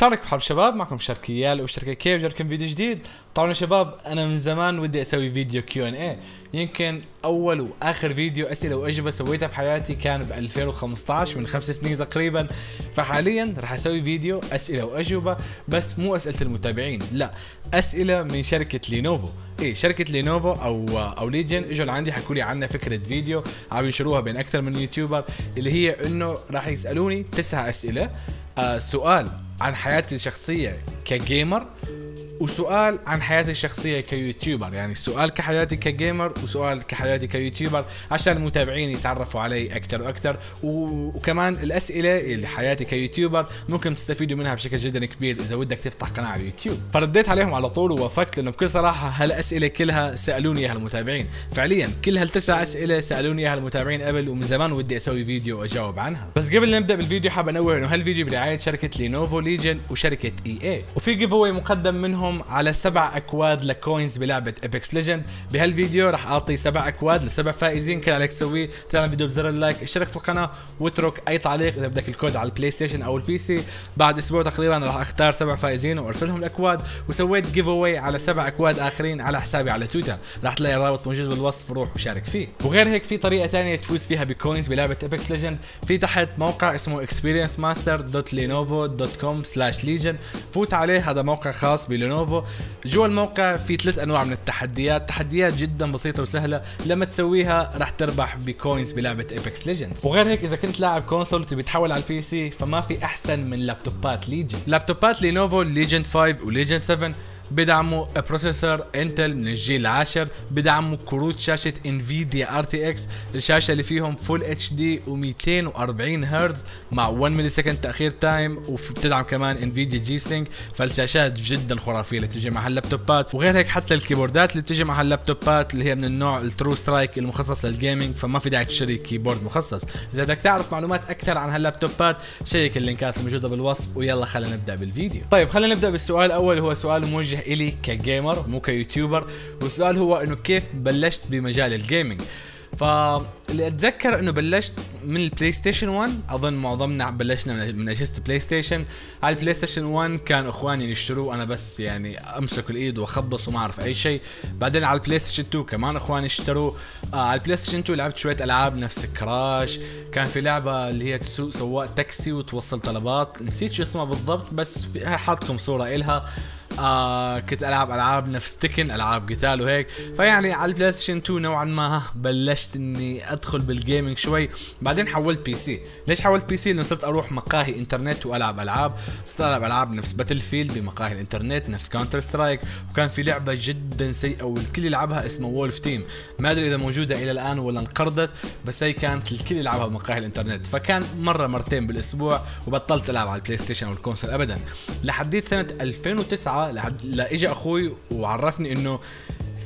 السلام عليكم حب شباب، معكم شركيال وشركة كيف. جالكم فيديو جديد. طبعا شباب انا من زمان ودي اسوي فيديو Q&A، يمكن اول واخر فيديو اسئله واجوبه سويتها بحياتي كان ب 2015 من 5 سنين تقريبا. فحاليا راح اسوي فيديو اسئله واجوبه، بس مو اسئله المتابعين، لا اسئله من شركه لينوفو. شركه لينوفو او ليجن اجوا لعندي حكوا لي عنها فكره فيديو عم ينشروها بين اكثر من يوتيوبر، اللي هي انه راح يسالوني 9 اسئله، سؤال عن حياتي الشخصيه كجيمر، وسؤال عن حياتي الشخصية كيوتيوبر، يعني سؤال كحياتي كجيمر وسؤال كحياتي كيوتيوبر عشان المتابعين يتعرفوا علي أكثر وأكثر، وكمان الأسئلة اللي حياتي كيوتيوبر ممكن تستفيدوا منها بشكل جدا كبير إذا ودك تفتح قناة على اليوتيوب. فرديت عليهم على طول ووافقت، لأنه بكل صراحة هالأسئلة كلها سألوني إياها المتابعين، فعليا كل هال9 أسئلة سألوني إياها المتابعين قبل، ومن زمان ودي أسوي فيديو وأجاوب عنها. بس قبل نبدأ بالفيديو حاب أنوه إنه هالفيديو برعاية شركة لينوفو، ليجن، وشركة EA، وفي جيف أواي مقدم منهم على 7 أكواد لكوينز بلعبة أبيكس ليجند. بهالفيديو راح أعطي 7 أكواد ل7 فائزين. كل عليك تسويه تابع الفيديو بزر اللايك، اشترك في القناة، واترك أي تعليق إذا بدك الكود على البلاي ستيشن أو البي سي. بعد أسبوع تقريبا راح أختار 7 فائزين وأرسلهم الأكواد، وسويت جيف أواي على 7 أكواد آخرين على حسابي على تويتر، راح تلاقي الرابط موجود بالوصف، روح وشارك فيه. وغير هيك في طريقة ثانية تفوز فيها بكوينز بلعبة أبيكس ليجند، في تحت موقع اسمه experiencemaster.lenovo.com/legend، فوت عليه، هذا موقع خاص بلينوفو. جوا الموقع في 3 أنواع من التحديات، تحديات جدا بسيطة وسهلة، لما تسويها راح تربح بكوينز بلعبة أبيكس ليجندز. وغير هيك إذا كنت لاعب كونسول وتبي تحول على البي سي، فما في أحسن من لابتوبات ليجن. لابتوبات لينوفو ليجن 5 وليجن 7 بدعموا بروسيسور انتل من الجيل 10، بدعموا كروت شاشة انفيديا RTX، الشاشة اللي فيهم فول HD و240 هرتز مع 1 ملي سكند تأخير تايم، وبتدعم كمان انفيديا جي سينك، فالشاشات جدا خرافية اللي تجي مع هاللابتوبات. وغير هيك حتى الكيبوردات اللي تجي مع هاللابتوبات اللي هي من النوع الترو سترايك المخصص للجيمنج، فما في داعي تشتري كيبورد مخصص. إذا بدك تعرف معلومات أكثر عن هاللابتوبات شيك اللينكات الموجودة بالوصف، ويلا خلينا نبدأ بالفيديو. طيب خلينا نبدأ بالسؤال الأول، هو سؤال موجه إلي كجيمر مو كيوتيوبر، والسؤال هو إنه كيف بلشت بمجال الجيمنج؟ فاللي أتذكر إنه بلشت من البلاي ستيشن 1، أظن معظمنا بلشنا من أجهزة بلاي ستيشن. على البلاي ستيشن 1 كان إخواني يشتروه، أنا بس يعني أمسك الإيد وأخبص وما أعرف أي شيء. بعدين على البلاي ستيشن 2 كمان إخواني اشتروه. على البلاي ستيشن 2 لعبت شوية ألعاب نفس كراش، كان في لعبة اللي هي تسوق سواق تاكسي وتوصل طلبات، نسيت شو اسمها بالضبط بس حاطكم صورة إلها. كنت العاب نفس تكن، العاب قتال وهيك. فيعني على البلاي ستيشن 2 نوعا ما بلشت اني ادخل بالجيمنج شوي. بعدين حولت بي سي. ليش حولت بي سي؟ لانه صرت اروح مقاهي انترنت والعب العاب، صرت العب العاب نفس باتل فيلد بمقاهي الانترنت، نفس كاونتر سترايك، وكان في لعبه جدا سيئه والكل يلعبها اسمها وولف تيم، ما ادري اذا موجوده الى الان ولا انقرضت، بس هي كانت الكل يلعبها بمقاهي الانترنت. فكان مره مرتين بالاسبوع، وبطلت العب على البلاي ستيشن او الكونسول ابدا لحديت سنه 2009 لأجا أخوي وعرفني إنه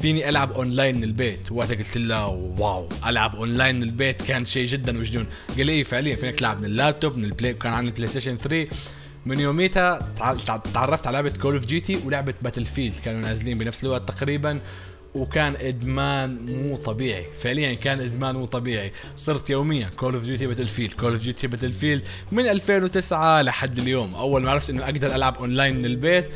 فيني ألعب أونلاين من البيت. وقتها قلت له واو، ألعب أونلاين من البيت كان شيء جدا مجنون. قال لي إيه فعليا فينك تلعب من اللابتوب، من البلاي، كان عندي بلاي ستيشن 3. من يوميتها تعرفت على لعبة كول أوف ديوتي ولعبة باتل فيلد، كانوا نازلين بنفس الوقت تقريبا، وكان ادمان مو طبيعي، فعليا كان ادمان مو طبيعي. صرت يوميا كول اوف ديوتي باتل فيلد، كول اوف ديوتي باتل فيلد من 2009 لحد اليوم. اول ما عرفت انه اقدر العب اونلاين من البيت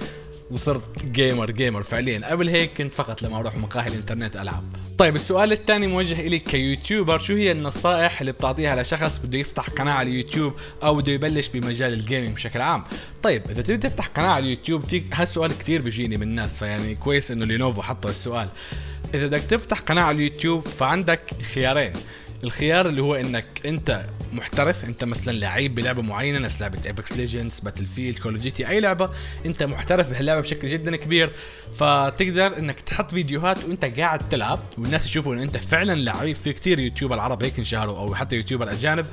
وصرت جيمر فعليا. قبل هيك كنت فقط لما اروح مقاهي الانترنت العب. طيب السؤال الثاني موجه الي كيوتيوبر، شو هي النصائح اللي بتعطيها لشخص بده يفتح قناه على اليوتيوب او بده يبلش بمجال الجيمنج بشكل عام؟ طيب اذا تبي تفتح قناه على اليوتيوب، في هالسؤال كثير بيجيني من الناس، فيعني كويس انه لينوفو حطوا السؤال. اذا بدك تفتح قناه على اليوتيوب فعندك خيارين، الخيار اللي هو انك انت محترف، انت مثلا لعيب بلعبه معينه نفس لعبه ابيكس ليجندز، باتل فيلد، كول اوف ديوتي، اي لعبه انت محترف بهاللعبه بشكل جدا كبير، فتقدر انك تحط فيديوهات وانت قاعد تلعب والناس يشوفوا ان انت فعلا لعيب. في كثير يوتيوبر العرب هيك انشهروا، او حتى يوتيوبر اجانب،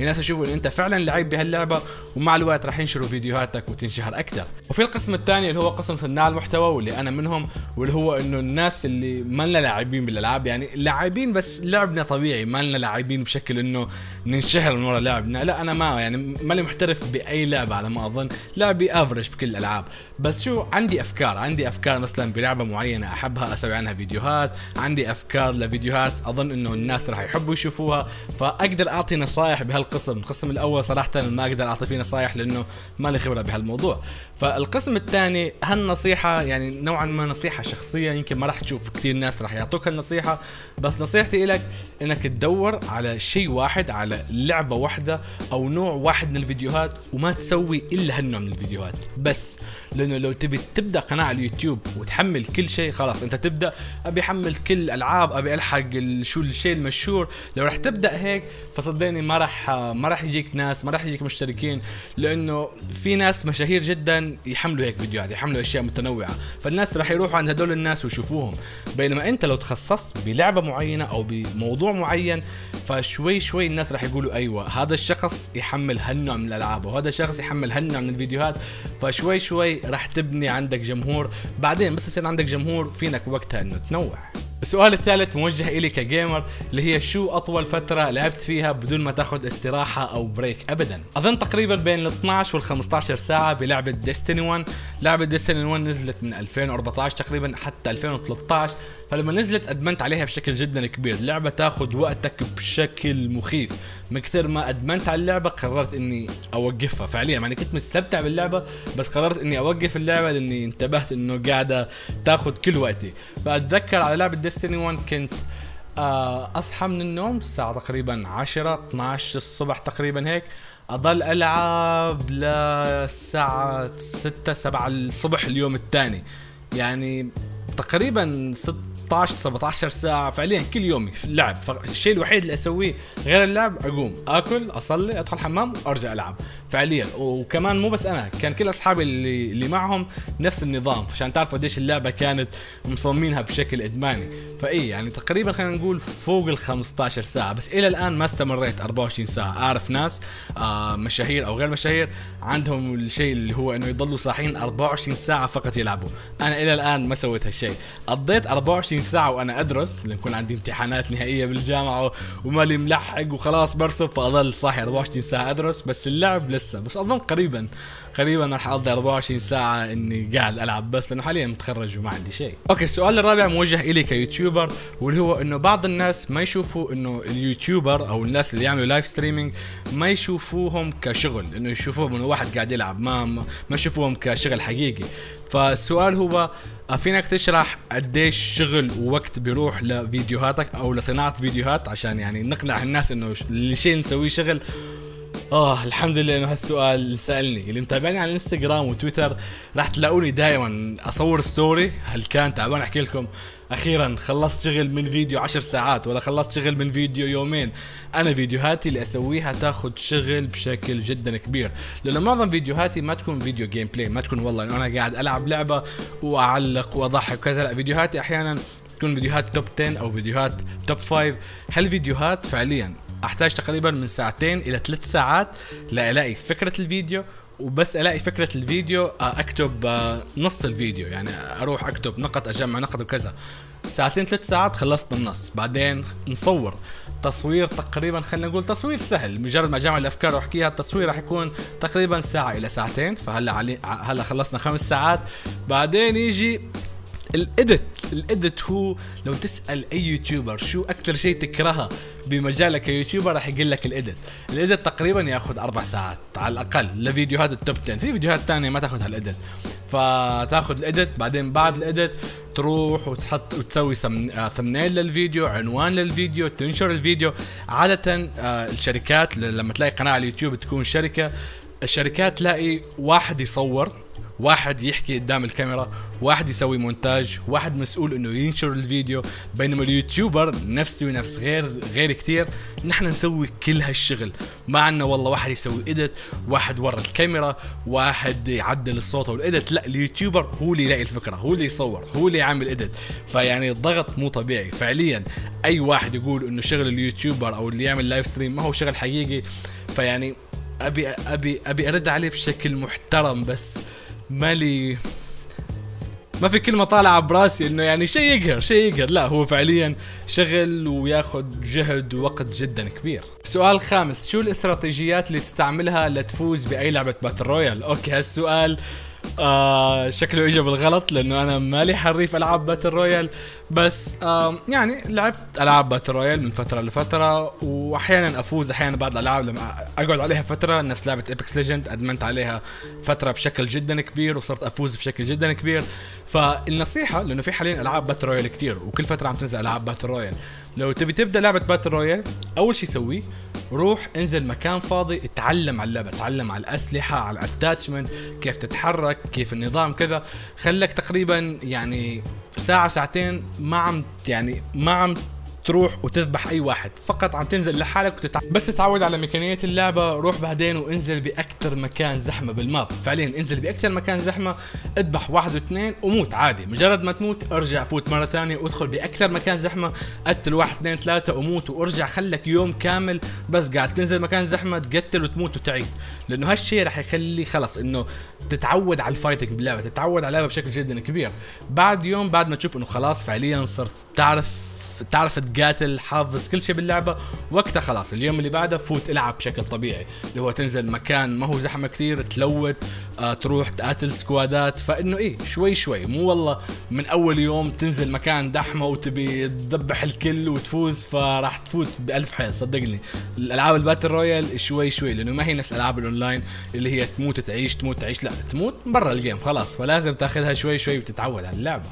الناس يشوفوا ان انت فعلا لعيب بهاللعبه، ومع الوقت راح ينشروا فيديوهاتك وتنشهر اكثر. وفي القسم الثاني اللي هو قسم صناع المحتوى واللي انا منهم، واللي هو انه الناس اللي ما لنا لاعبين بالالعاب، يعني لاعبين بس لعبنا طبيعي، ما لنا لاعبين بشكل انه ننشهر انتحر من ورا لعبنا. لا انا ما يعني ماني محترف باي لعبه على ما اظن، لاعبي افريج بكل الالعاب، بس شو عندي افكار مثلا بلعبه معينه احبها اسوي عنها فيديوهات، عندي افكار لفيديوهات اظن انه الناس راح يحبوا يشوفوها، فاقدر اعطي نصائح بهالقسم. القسم الاول صراحه ما اقدر اعطي فيه نصائح لانه مالي خبره بهالموضوع، فالقسم الثاني هالنصيحه يعني نوعا ما نصيحه شخصيه، يمكن ما راح تشوف كثير ناس راح يعطوك هالنصيحه، بس نصيحتي لك انك تدور على شيء واحد، على لعبه واحده او نوع واحد من الفيديوهات، وما تسوي الا هالنوع من الفيديوهات بس، لانه لو تبي تبدا قناه على اليوتيوب وتحمل كل شيء خلاص انت تبدا ابي احمل كل الالعاب، ابي الحق شو الشيء المشهور، لو راح تبدا هيك فصدقني ما راح يجيك ناس، ما راح يجيك مشتركين، لانه في ناس مشاهير جدا يحملوا هيك فيديوهات، يحملوا اشياء متنوعه، فالناس راح يروحوا عند هدول الناس ويشوفوهم، بينما انت لو تخصصت بلعبه معينه او بموضوع معين فشوي شوي الناس راح يقولوا ايوه هذا الشخص يحمل هالنوع من الالعاب وهذا الشخص يحمل هالنوع من الفيديوهات، فشوي شوي راح تبني عندك جمهور، بعدين بس يصير عندك جمهور فينك وقتها انه تنوع. السؤال الثالث موجه إلي كجيمر، اللي هي شو أطول فترة لعبت فيها بدون ما تاخذ استراحة أو بريك أبدا؟ أظن تقريبا بين ال 12 وال 15 ساعة بلعبة ديستني 1، لعبة ديستني 1 نزلت من 2014 تقريبا حتى 2013، فلما نزلت أدمنت عليها بشكل جدا كبير، اللعبة تاخذ وقتك بشكل مخيف، من كثر ما أدمنت على اللعبة قررت إني أوقفها فعليا، يعني كنت مستمتع باللعبة بس قررت إني أوقف اللعبة لأني انتبهت إنه قاعدة تاخذ كل وقتي، فأتذكر على لعبة ديستني 1 كنت اصحى من النوم الساعه تقريبا 10 12 الصبح تقريبا هيك، اضل العب للساعه 6 7 الصبح اليوم الثاني، يعني تقريبا 16 17 ساعه فعليا كل يومي في اللعب، فالشيء الوحيد اللي اسويه غير اللعب اقوم اكل اصلي ادخل حمام ارجع العب فعليا. وكمان مو بس انا، كان كل اصحابي اللي معهم نفس النظام، عشان تعرفوا قديش اللعبه كانت مصممينها بشكل ادماني، فاي يعني تقريبا خلينا نقول فوق ال 15 ساعه، بس الى الان ما استمريت 24 ساعه. اعرف ناس مشاهير او غير مشاهير عندهم الشيء اللي هو انه يضلوا صاحيين 24 ساعه فقط يلعبوا، انا الى الان ما سويت هالشيء، قضيت 24 ساعه وانا ادرس لان كان عندي امتحانات نهائيه بالجامعه ومالي ملحق وخلاص برسب، فاضل صاحي 24 ساعه ادرس، بس اللعب لسه بس اظن قريبا راح اقضي 24 ساعه اني قاعد العب بس، لانه حاليا متخرج وما عندي شيء. اوكي السؤال الرابع موجه الي كيوتيوبر، واللي هو انه بعض الناس ما يشوفوا انه اليوتيوبر او الناس اللي يعملوا لايف ستريمينج ما يشوفوهم كشغل، انه يشوفوهم انه واحد قاعد يلعب، ما يشوفوهم كشغل حقيقي، فالسؤال هو فينك تشرح قديش شغل ووقت بيروح لفيديوهاتك او لصناعه فيديوهات عشان يعني نقنع الناس انه الشيء نسويه شغل؟ الحمد لله انه هالسؤال سالني، اللي متابعني على الانستغرام وتويتر راح تلاقوني دائما اصور ستوري هل كان تعبان احكي لكم اخيرا خلصت شغل من فيديو 10 ساعات ولا خلصت شغل من فيديو يومين. انا فيديوهاتي اللي اسويها تاخذ شغل بشكل جدا كبير، لانه معظم فيديوهاتي ما تكون فيديو جيم بلاي، ما تكون والله انه انا قاعد العب لعبه واعلق واضحك وكذا، لا فيديوهاتي احيانا تكون فيديوهات توب 10 او فيديوهات توب 5. هالفيديوهات فعليا احتاج تقريبا من ساعتين الى 3 ساعات لالاقي فكره الفيديو، وبس الاقي فكره الفيديو اكتب نص الفيديو، يعني اروح اكتب نقط اجمع نقط وكذا، ساعتين 3 ساعات خلصت النص. بعدين نصور تصوير تقريبا خلينا نقول تصوير سهل، مجرد ما اجمع الافكار واحكيها التصوير راح يكون تقريبا ساعه الى ساعتين، فهلا خلصنا 5 ساعات. بعدين يجي الاديت هو لو تسال اي يوتيوبر شو اكثر شيء تكرهه بمجالك كيوتيوبر راح يقول لك الاديت تقريبا ياخذ 4 ساعات على الاقل لفيديوهات التوب 10، في فيديوهات ثانيه ما تاخذ هالاديت، فتاخذ الاديت بعدين بعد الاديت تروح وتحط وتسوي ثمنيل للفيديو، عنوان للفيديو، تنشر الفيديو. عاده الشركات لما تلاقي قناه على اليوتيوب تكون شركه، الشركات تلاقي واحد يصور، واحد يحكي قدام الكاميرا، واحد يسوي مونتاج، واحد مسؤول انه ينشر الفيديو، بينما اليوتيوبر نفسي ونفس غير كثير نحن نسوي كل هالشغل، ما عندنا والله واحد يسوي اديت، واحد ورا الكاميرا، واحد يعدل الصوت والاديت، لا اليوتيوبر هو اللي يلاقي الفكره، هو اللي يصور، هو اللي يعمل اديت، فيعني الضغط مو طبيعي فعليا. اي واحد يقول انه شغل اليوتيوبر او اللي يعمل لايف ستريم ما هو شغل حقيقي، فيعني ابي ارد عليه بشكل محترم، بس مالي ما في كلمة طالعة براسي انه يعني شيء يقهر، لا هو فعليا شغل وياخد جهد ووقت جدا كبير. سؤال خامس، شو الاستراتيجيات اللي تستعملها لتفوز باي لعبة باتل رويال؟ اوكي هالسؤال شكله اجى بالغلط لانه انا مالي حريف العاب باتل رويال، بس يعني لعبت العاب باتل رويال من فتره لفتره واحيانا افوز، احيانا بعض الالعاب لما اقعد عليها فتره، نفس لعبه ايبكس ليجند ادمنت عليها فتره بشكل جدا كبير وصرت افوز بشكل جدا كبير. فالنصيحه لانه في حاليا العاب باتل رويال كثير وكل فتره عم تنزل العاب باتل رويال، لو تبي تبدا لعبه باتل رويال اول شيء سويه روح انزل مكان فاضي اتعلم على اللعبه، اتعلم على الاسلحه، على الاتاتشمنت، كيف تتحرك، كيف النظام كذا. خلك تقريبا يعني ساعه ساعتين ما عم تروح وتذبح اي واحد، فقط عم تنزل لحالك بس تتعود على ميكانية اللعبة. روح بعدين وانزل باكثر مكان زحمة بالماب، فعليا انزل باكثر مكان زحمة، اذبح واحد واثنين وموت عادي، مجرد ما تموت ارجع فوت مرة ثانية وادخل باكثر مكان زحمة، قتل واحد اثنين ثلاثة وموت وارجع. خلك يوم كامل بس قاعد تنزل مكان زحمة تقتل وتموت وتعيد، لانه هالشيء راح يخلي خلص انه تتعود على الفايتنج باللعبة، تتعود على اللعبة بشكل جدا كبير. بعد يوم بعد ما تشوف انه خلاص فعليا صرت تعرف تقاتل، حافظ كل شيء باللعبه، وقتها خلاص اليوم اللي بعده فوت العب بشكل طبيعي، اللي هو تنزل مكان ما هو زحمه كثير، تلوت تروح تقاتل سكوادات، فانه ايه شوي شوي، مو والله من اول يوم تنزل مكان زحمه وتبي تذبح الكل وتفوز، فراح تفوت بألف حيل. صدقني الالعاب الباتل رويال شوي شوي، لانه ما هي نفس العاب الاونلاين اللي هي تموت تعيش تموت تعيش، لا تموت برا الجيم خلاص، فلازم تاخذها شوي شوي وتتعود على اللعبه.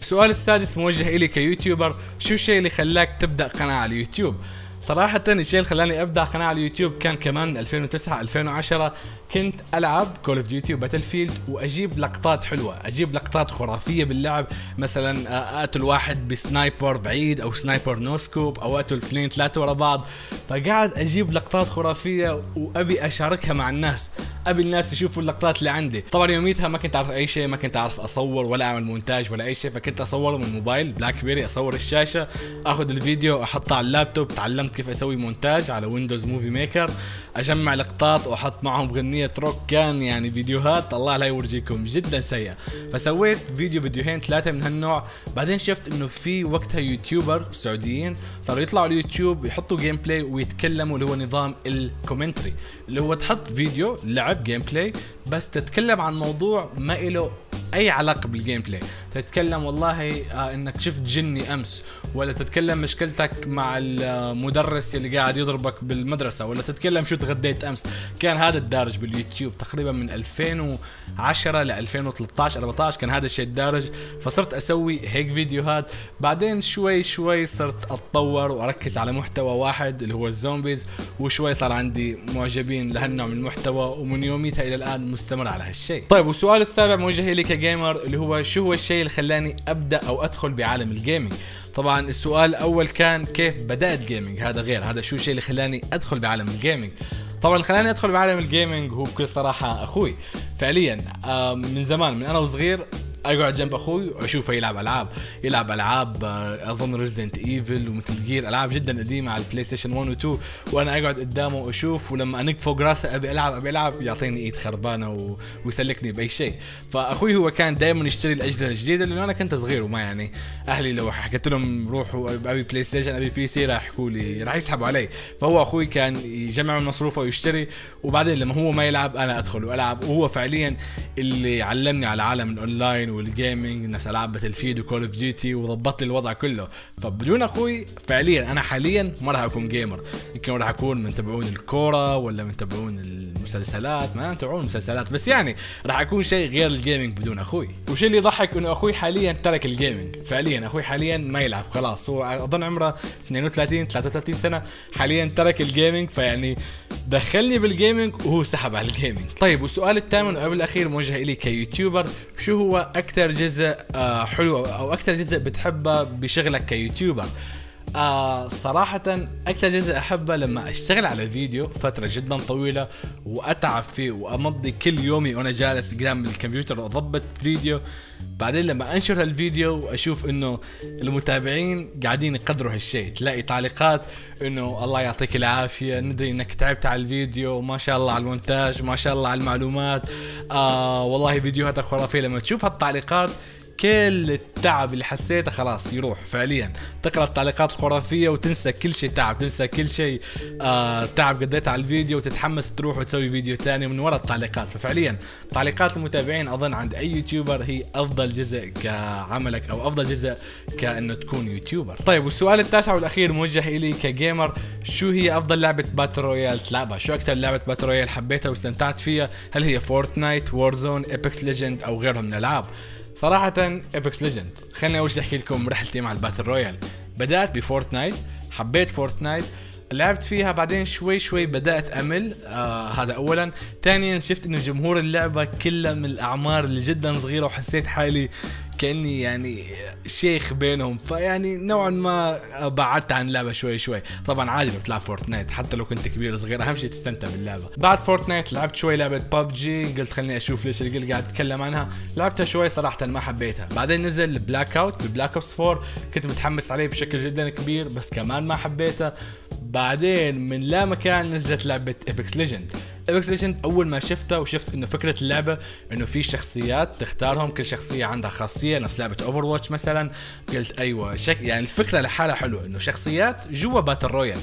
السؤال السادس موجه إلي كيوتيوبر، شو الشيء اللي خلاك تبدأ قناة على اليوتيوب؟ صراحة الشيء اللي خلاني ابدا قناة على اليوتيوب كان كمان 2009 2010، كنت العب كول اوف ديوتي وباتلفيلد واجيب لقطات حلوة، اجيب لقطات خرافية باللعب، مثلا اقتل واحد بسنايبر بعيد او سنايبر نوسكوب، او اقتل اثنين ثلاثة ورا بعض، فقاعد اجيب لقطات خرافية وابي اشاركها مع الناس، ابي الناس يشوفوا اللقطات اللي عندي. طبعا يوميتها ما كنت اعرف اي شيء، ما كنت اعرف اصور ولا اعمل مونتاج ولا اي شيء، فكنت اصور من موبايل بلاك بيري، اصور الشاشة، اخذ الفيديو احطه على اللابتوب، تعلمت كيف اسوي مونتاج على ويندوز موفي ميكر، اجمع لقطات واحط معهم غنية روك، كان يعني فيديوهات الله لا يورجيكم جدا سيئة. فسويت فيديوهين ثلاثة من هالنوع، بعدين شفت انه في وقتها يوتيوبر سعوديين صاروا يطلعوا على اليوتيوب يحطوا جيم بلاي ويتكلموا، اللي هو نظام الكومنتري، اللي هو تحط فيديو لعب جيم بلاي بس تتكلم عن موضوع ما له اي علاقه بالجيم بلاي، تتكلم والله انك شفت جني امس، ولا تتكلم مشكلتك مع المدرس اللي قاعد يضربك بالمدرسه، ولا تتكلم شو تغديت امس. كان هذا الدارج باليوتيوب تقريبا من 2010 ل 2013 14 كان هذا الشيء الدارج، فصرت اسوي هيك فيديوهات. بعدين شوي شوي صرت اتطور واركز على محتوى واحد اللي هو الزومبيز، وشوي صار عندي معجبين لهالنوع من المحتوى، ومن يوميتها الى الان مستمر على هالشيء. طيب والسؤال السابع موجه لي كجيمر، اللي هو شو هو الشيء اللي خلاني ابدا او ادخل بعالم الجيمنج؟ طبعا السؤال الاول كان كيف بدات جيمنج، هذا غير هذا شو الشيء اللي خلاني ادخل بعالم الجيمنج. طبعا خلاني ادخل بعالم الجيمنج هو بكل صراحه اخوي، فعليا من زمان من انا وصغير اقعد جنب اخوي واشوفه يلعب العاب اظن ريزيدنت ايفل ومثل جير، العاب جدا قديمه على البلاي ستيشن 1 و 2، وانا اقعد قدامه واشوف، ولما انق فوق راسه ابي العب يعطيني ايد خربانه ويسلكني باي شيء. فاخوي هو كان دائما يشتري الاجهزه الجديده، لانه انا كنت صغير وما يعني اهلي لو حكيت لهم روحوا ابي بلاي ستيشن ابي بي سي راح يحكوا لي راح يسحبوا علي، فهو اخوي كان يجمع من مصروفه ويشتري، وبعدين لما هو ما يلعب انا ادخل والعب، وهو فعليا اللي علمني على عالم الاونلاين والجيمنج، نفس العاب باتلفيلد وكول اوف ديوتي، وضبط لي الوضع كله. فبدون اخوي فعليا انا حاليا ما راح اكون جيمر، يمكن راح اكون من تبعون الكوره ولا من تبعون المسلسلات، ما تبعون المسلسلات، بس يعني راح اكون شيء غير الجيمنج بدون اخوي. والشيء اللي يضحك انه اخوي حاليا ترك الجيمنج، فعليا اخوي حاليا ما يلعب خلاص، هو اظن عمره 32 33 سنه حاليا ترك الجيمنج، فيعني دخلني بالجيمنج وهو سحب على الجيمنج. طيب والسؤال الثامن وقبل الاخير موجه الي كيوتيوبر، شو هو أكثر جزء حلو أو أكثر جزء بتحبه بشغلك كيوتيوبر؟ صراحة أكثر جزء أحبه لما أشتغل على فيديو فترة جدا طويلة وأتعب فيه وأمضي كل يومي وأنا جالس قدام الكمبيوتر وأضبط فيديو، بعدين لما أنشر هالفيديو وأشوف إنه المتابعين قاعدين يقدروا هالشيء، تلاقي تعليقات إنه الله يعطيك العافية، ندري إنك تعبت على الفيديو، ما شاء الله على المونتاج، ما شاء الله على المعلومات، والله فيديوهاتك خرافية. لما تشوف هالتعليقات كل التعب اللي حسيته خلاص يروح فعليا. تقرا التعليقات الخرافيه وتنسى كل شيء تعب، تنسى كل شيء تعب قضيته على الفيديو، وتتحمس تروح وتسوي فيديو ثاني من وراء التعليقات. ففعليا تعليقات المتابعين اظن عند اي يوتيوبر هي افضل جزء كعملك او افضل جزء كانه تكون يوتيوبر. طيب والسؤال التاسع والاخير موجه الي كجيمر، شو هي افضل لعبه باتل رويال تلعبها؟ شو اكثر لعبه باتل رويال حبيتها واستمتعت فيها؟ هل هي فورتنايت، وورزون، ايبكس ليجند او غيرهم من الالعاب؟ صراحة ايبكس ليجند. خليني اول شيء احكي لكم رحلتي مع الباتل رويال. بدأت بفورتنايت، حبيت فورتنايت، لعبت فيها، بعدين شوي شوي بدأت امل، هذا اولا. ثانيا شفت انه جمهور اللعبة كله من الاعمار اللي جدا صغيرة، وحسيت حالي كأني يعني شيخ بينهم، فيعني نوعا ما بعدت عن اللعبة شوي شوي. طبعا عادي لو تلعب فورتنايت حتى لو كنت كبير أو صغير، أهم شيء تستمتع باللعبة. بعد فورتنايت لعبت شوي لعبة ببجي، قلت خليني أشوف ليش الكل قاعد يتكلم عنها، لعبتها شوي صراحة ما حبيتها. بعدين نزل بلاك أوت ببلاك أوبس 4، كنت متحمس عليه بشكل جدا كبير بس كمان ما حبيتها. بعدين من لا مكان نزلت لعبة ايبكس ليجند. ايبكس ليجند اول ما شفتها وشفت انه فكره اللعبه انه في شخصيات تختارهم، كل شخصيه عندها خاصيه نفس لعبه اوفر واتش مثلا، قلت ايوه يعني الفكره لحالها حلوه انه شخصيات جوا باتل رويال.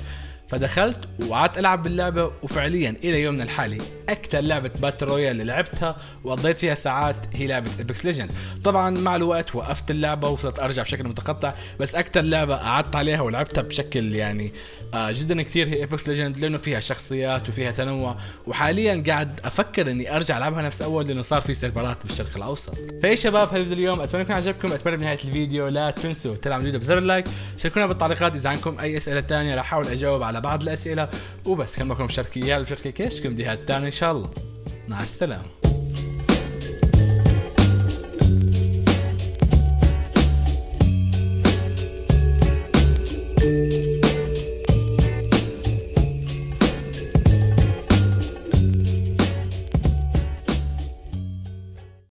فدخلت وقعدت العب باللعبه، وفعليا الى يومنا الحالي اكثر لعبه باتل رويال اللي لعبتها وقضيت فيها ساعات هي لعبه ايبكس ليجند. طبعا مع الوقت وقفت اللعبه وصرت ارجع بشكل متقطع، بس اكثر لعبه قعدت عليها ولعبتها بشكل يعني جدا كثير هي ايبكس ليجند، لانه فيها شخصيات وفيها تنوع. وحاليا قاعد افكر اني ارجع العبها نفس اول، لانه صار في سيرفرات بالشرق الاوسط. فيا شباب هالفيديو اليوم اتمنى يكون عجبكم، اتمنى بنهايه الفيديو لا تنسوا تلعبوا الفيديو بزر اللايك، شاركونا بالتعليقات اذا عندكم اي اسئله ثانيه، راح احاول اجاوب على بعض الاسئله. وبس كان معكم شركي اياه وشركي كيش، كم دي هالتاني ان شاء الله، مع السلامه.